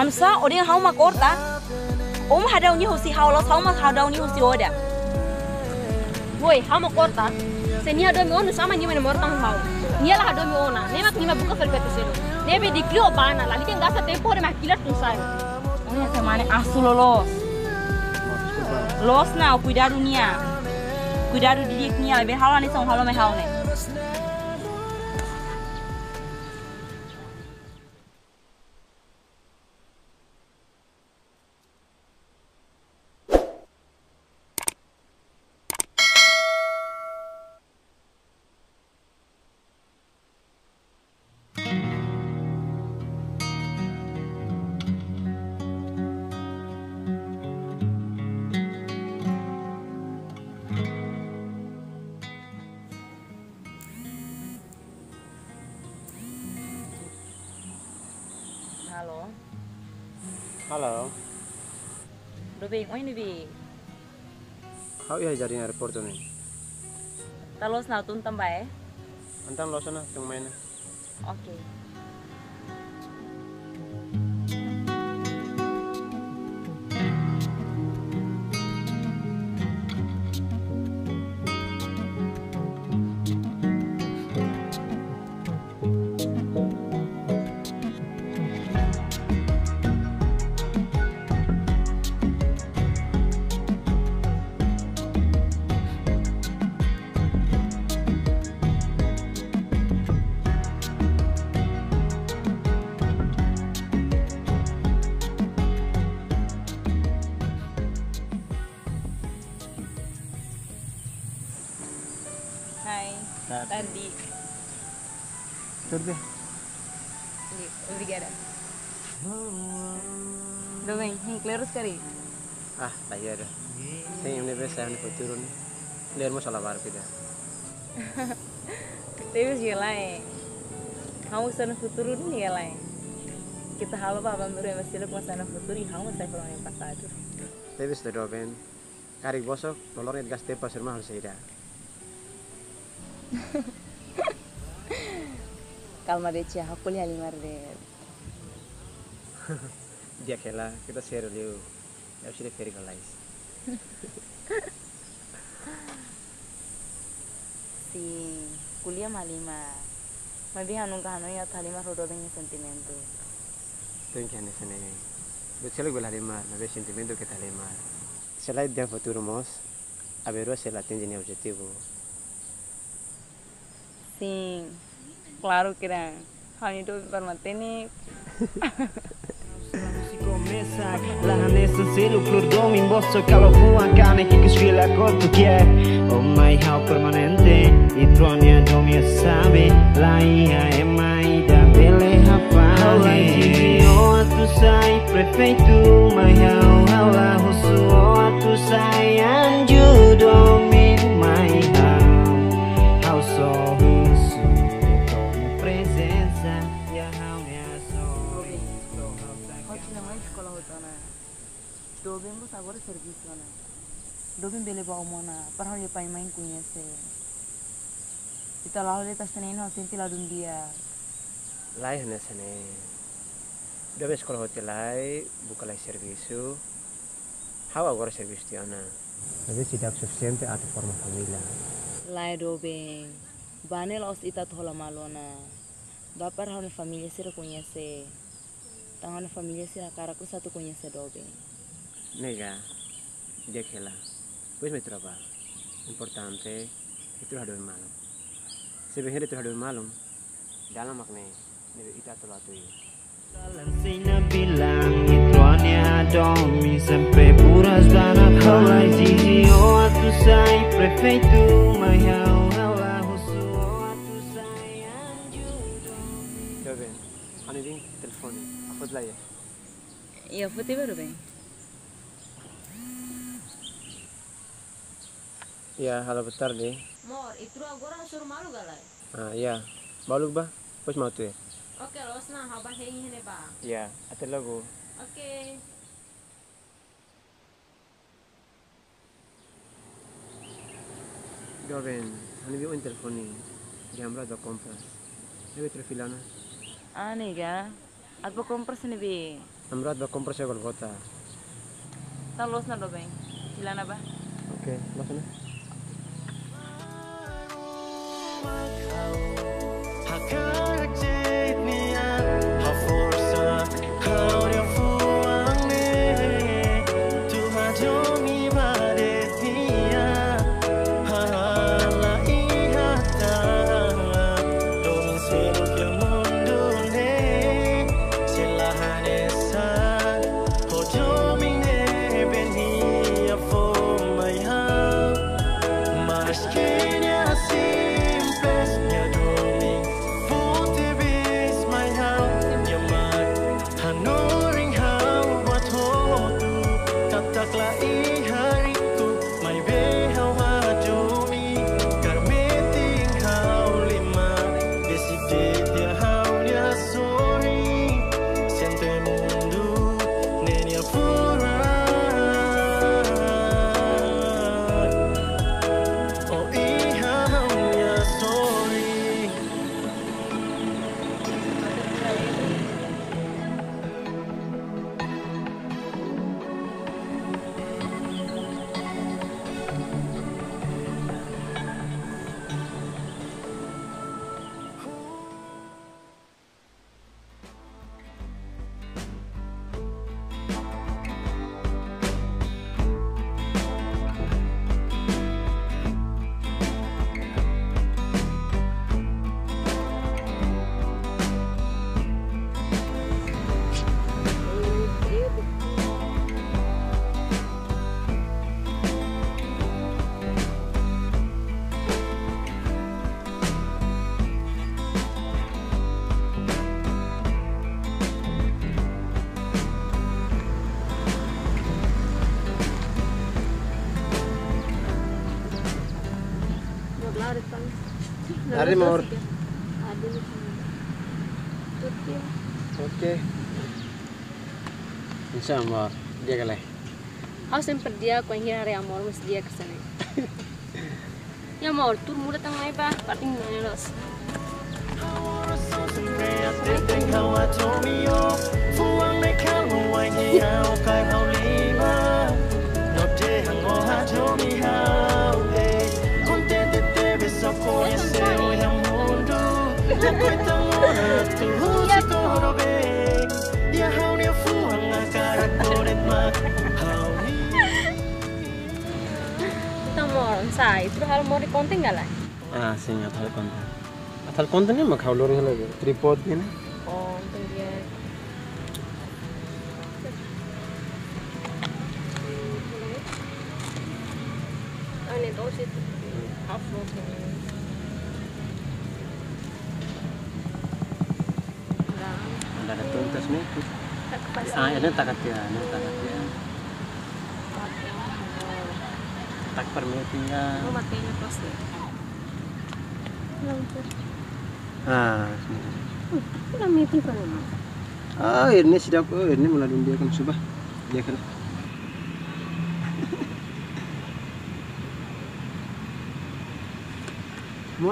हम सा Odin how मा कोर्ता ओम हाडा उनी होसी हाउलो हाउ मा हाडा उनी होसी ओडा वोई हाउ मा कोर्ता senia do mi onu sama ni mena mortam hau ni la do mi ona ne mak ni ma buka fel petu selo ne be di klio bana la liten gasa te pore ma kilat tun sai ona te mane asulo los los na kuidaru didik ni la be hawa ni song halo me haune Halo. Dobeng, oi nibi. Kau iya jadi na report tuh nih. Talos na tuntam bae. Antam losana tung mainnya. Oke. Tadi. Tadi. Obrigada. Doeng, yang clear sekali. Ah, bayar. Saya ini biasa yang diputurun. Clear masalah baru kita. Tapi jelai. Kamu sana futurun ya lain. Kita halo Pak Bambur yang masih lepas sana futuri. Kamu saya pulang yang pasadu. Tapi sudah doeng. Karik bosok, nolornya gas tepas rumah harus ada. Kalma deh cia, aku lihat limar deh. Dia kela, kita share dulu. Ya sudah very nice. Si kuliah malima, mabihanu kahanu ya thalima rodo dengan sentimento. Tuh yang seneng. Betul juga limar, nabe sentimento kita limar. Selain dia futuro mos, aberu selain tingginya objektivo. Sim, claro que era. Hani tuve para mantener. Dobeng bos agora serviço na. Dobeng bele ba omona, para hole pai main kunhece. Ita la hole ta sene no senti la dun dia. Lai hne sene. Dobe escola hotel lai, buka lai serviço. How agora serviço tiana. Dobe si dak suficiente a tu forma familia. Lai dobeng. Banel os ita thola malona. Da para hone familia se reconhece. Tangona familia se la cara ku satu kunhece dobeng. Nega, dia kela, pues me traba. Importante, itu hado malum. Sebenarnya itu hado malum. Dalam makne, kita telatui. Dalam sini bilang itu hanya domi sampai puras dana kolai sisi oatu say prefeitu mayau alahusu oatu sayan judo. Coba, ane ding telefon, aku telah ya. Iya, aku tiba Ruben. Ya, halo bentar deh. Mor, itu agora sur malu galai. Ah, ya. Malu bah. Pos mau tuh. Oke, losna habah hei hene bah. Ya, atel logo. Oke. Doven, ani bi on telepon ni. Jamra do compras. Nebe trefilana. Ani ga. Aku compras ni bi. Amrat ba compressor golgota. Talos na do bang. Sila na ba? Oke, langsung na. Hari mau ada. Oke. Bisa mau dia kali. Aku sempat dia kau ingin hari amor mesti dia kesana. Ya mau tur muda tangai pak, paling nyelos. Itu hal mau dikonten nggak lah? Ah, sini hal konten. Hal kontennya mah kalau orang lagi tripod ini. Oh, untuk dia. Aneh tuh sih, upload ini. Ada tuntas nih. Ah, ini takat dia, ini takat dia. Tak permitinya. Oh, makanya pasti. Ah, ini. Ah, ini sedap. Oh, ini mulai dia kan subah. Dia kan. Mor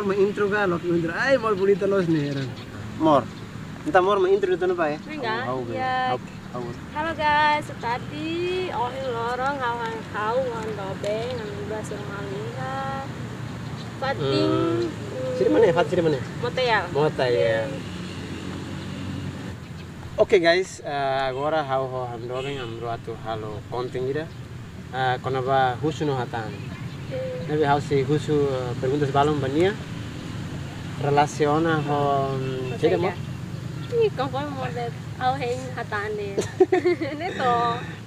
mau intro ga lok intro. Ai, mor boleh telos nih heran. Mor. Entar mor mau intro itu apa ya? Enggak. Ya. Halo guys, tadi orang lorong hawang-hau ngondobeng ngambil bahasa Malinga Fating Sini mana ya? Fat sini mana ya? Motel Motel Oke guys, agora hau-hau ngondobeng ngambil atu halo konting ida Konaba husu no hatan Nabi hau si husu perguntas balon bania Relaciona ho Cede mo? Ih, kongkong modet Auheng hatane. Neto.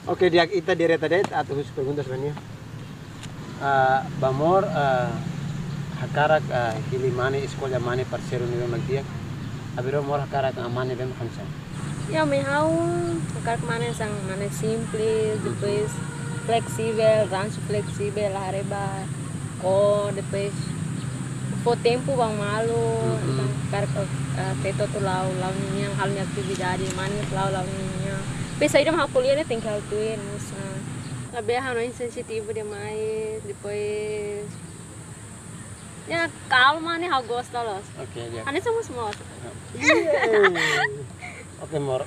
Oke, dia kita direta det atau khusus perguntas bania. Bamor hakarak hilimane sekolah mane parseru ni memang dia. Abiro mor hakarak amane bem khamsa. Ya mehau hakarak mane sang mane simple, depois fleksibel, range fleksibel hareba. Oh, depois po tempo bang malu. Hakarak teto tu lau lau yang halnya aktividade mani lau lau nya pesa idam ha kuliahnya tinggal tuin musa lebih hano insensitif dia mai depois ya kal mani ha gosta los oke ya ane semua semua oke mor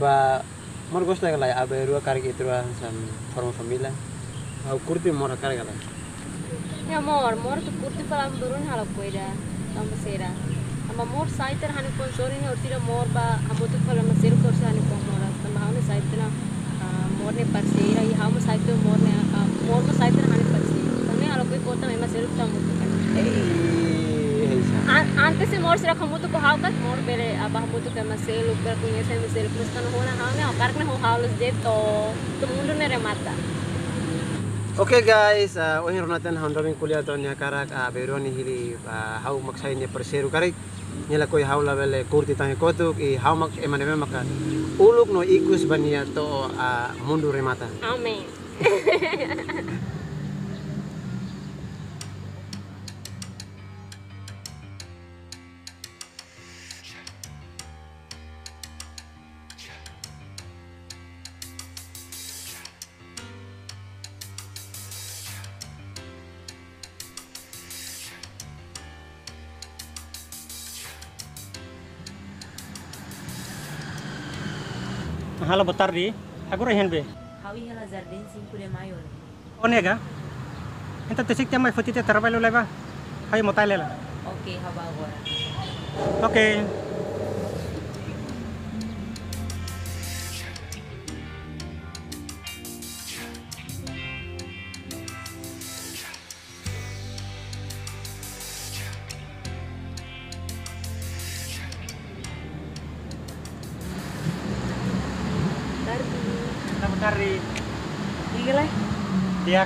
ba morgos la gala abe rua kargi trua sam forma familia au kurti mora karga la ya mor tu kurti palam durun halo koida tam sera ama mor saiter hani konzori ni urtira mor ba amutu palam sera korsa hani pomora tam haune saitna mor ne parsera ya hamu saiter mor ko saiter hani parsera tamne halo koi kota me sera tam antes se mor sera khamutu ko haukat mor bele abah mutu ke masel ukar punya se masel kustan hona haune akarkne ho haulus de to mundu ne remata. Oke guys, ohin runatan handoving kuliah ton ya karak beroni hili hau maksai ne perseru karik nyela koi hau labele kurti tangi kotuk i hau mak emaneme maka uluk no ikus bania to mundu remata. Amin. Halo, botar di aku rehan be. Hawi hala zarden singkure mayor. Onega. Enta tesik tema fotite tarvalo leba. Hawi motalela. Oke, haba agora. Oke. Dari Igele? Dia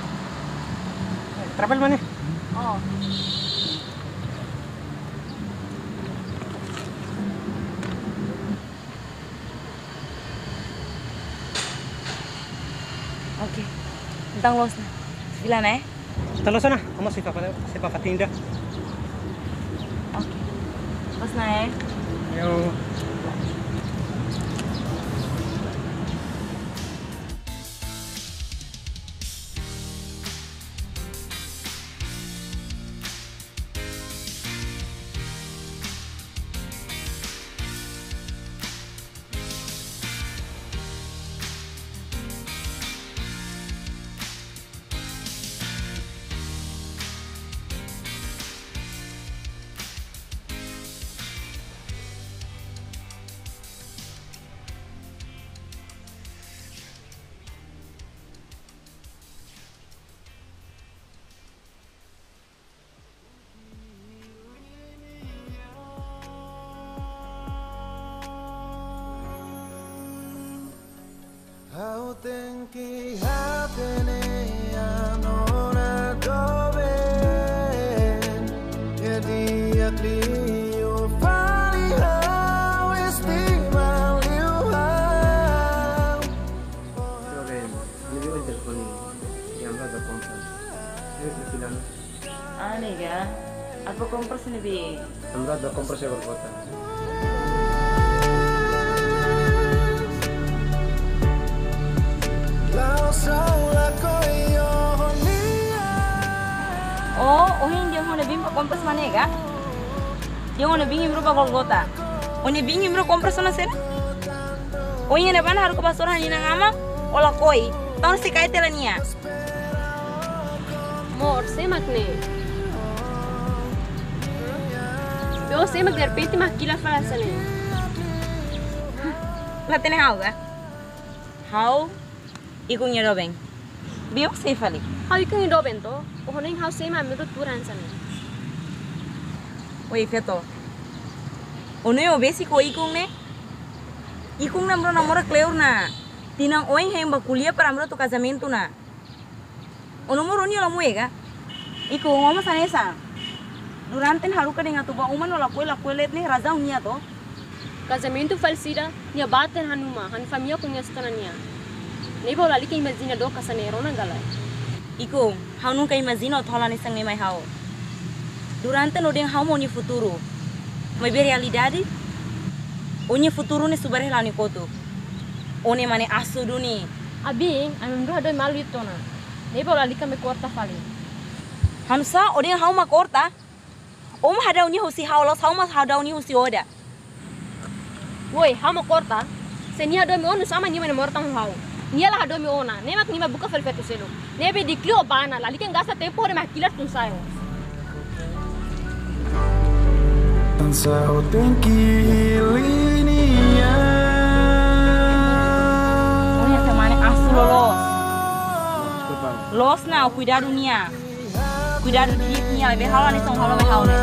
travel mana? Oh. Oke. Tentang losna. Bila na? Tentang losna. Kamu siapa Fatinda? Oke. Losna ya. Yo. Tenki hatene anona doben yadi akli o fari how estima you how doben nivel telefoni yang ada kompres ini filan anega apa kompres ini bi amra ada kompres ya berkota. Oh, ohin dia mau nebing kompres mana ya? Dia mau nebing imro bakal gota. Oh nebing imro kompres mana sih? Oh ini depan harus ke pasar hanya ngama olah koi. Tahun si kait telania. Mor semak nih. Yo semak derpeti mak kila falasan nih. Laten hau ga? Hau. Ikung nyerobeng, biok sefali. Hau ikung nyerobeng to, ohoning hau sema mirut turan sana. Woi feto, onoi obesi ko ikung ne, ikung namro namora kleur na, tinang oeng heng bakulia paramro tu casamento na. Onomor oni olamu ega, ikung ngoma sanesa. Duranten haruka dengan tuba uman olakue let ne raza unia to. Casamento falsida, nia baten hanuma, han famia kunya stanania. Nebo lali kei mazina do kasanero na galai. Iko, hau nung kei mazina othola nisang nemai hau. Durante no deng hau mo ni futuro. Mai be realidade? Oni futuro ni subare lani koto. Oni mane asudu ni. Abi, amendo hado malu itona. Nebo lali kame korta fali. Hamsa odeng hau ma korta. Om hadau ni husi hau los hau mas hadau ni husi oda. Woi, hau ma korta. se ni hado mi onu sama ni mane mortan hau ni ala hado mi ona ne mak ni ma buka felfetu selo ne be dikli obana la liken gasa tempo re makilas tun sayo Sao tranquilinia Unha semana así los na cuidar dunia cuidar dunia be halane son halane halane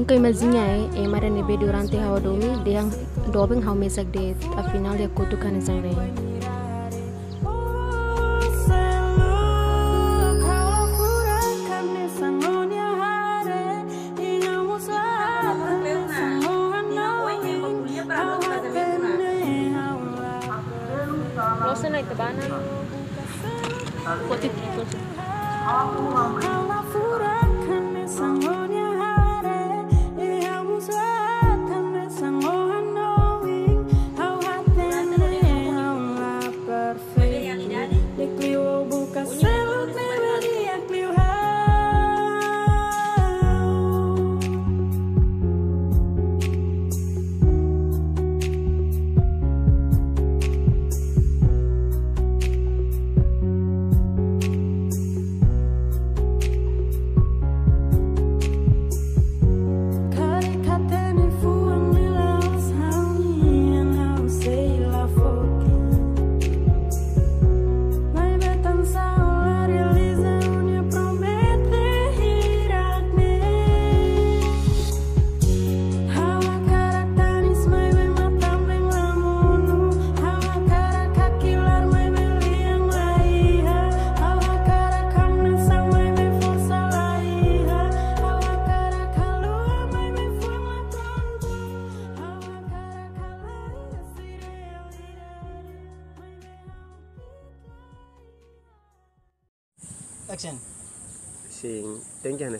Nunca imaginei e mara nebe durante hao domi deang dobeng hao mesak det afinal ya kutukan sang rei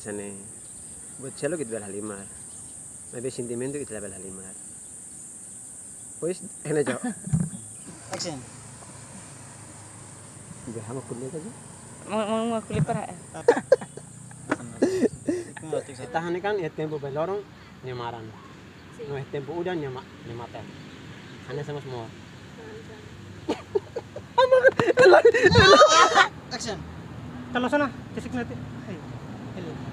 Sana buat celo kita berhalimar, nabi sentimen itu kita berhalimar. Pois enak jauh. Action. Udah mau kuliah aja? Mau kuliah parah. Tahan kan, ya tempo belorong nyamaran, no tempo udah nyamatan. Hanya sama semua. Action. Kalau sana, cek nanti. Hello.